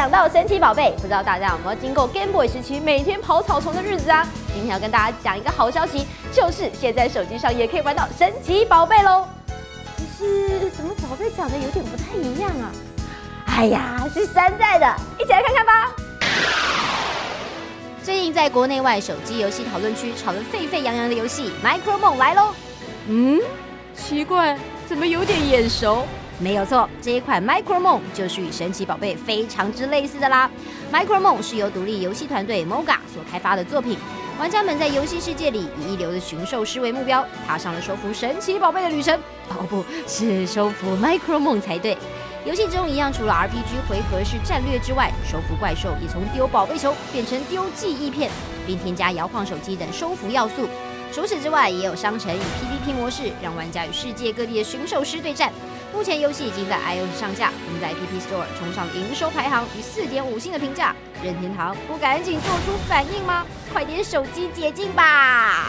讲到神奇宝贝，不知道大家有没有经过 Game Boy 时期每天跑草丛的日子啊？今天要跟大家讲一个好消息，就是现在手机上也可以玩到神奇宝贝喽。可是怎么宝贝长得有点不太一样啊？哎呀，是山寨的，一起来看看吧。最近在国内外手机游戏讨论区吵得沸沸扬扬的游戏 Micro 梦来喽。嗯，奇怪，怎么有点眼熟？ 没有错，这一款 Micro 梦就是与神奇宝贝非常之类似的啦。Micro 梦是由独立游戏团队 Moga 所开发的作品，玩家们在游戏世界里以一流的驯兽师为目标，踏上了收服神奇宝贝的旅程。哦，不是收服 Micro 梦才对。游戏中一样，除了 RPG 回合式战略之外，收服怪兽也从丢宝贝球变成丢记忆片，并添加摇晃手机等收服要素。 除此之外，也有商城与 PVP 模式，让玩家与世界各地的驯兽师对战。目前游戏已经在 iOS 上架，并在 App Store 冲上营收排行与 4.5 星的评价。任天堂不赶紧做出反应吗？快点手机解禁吧！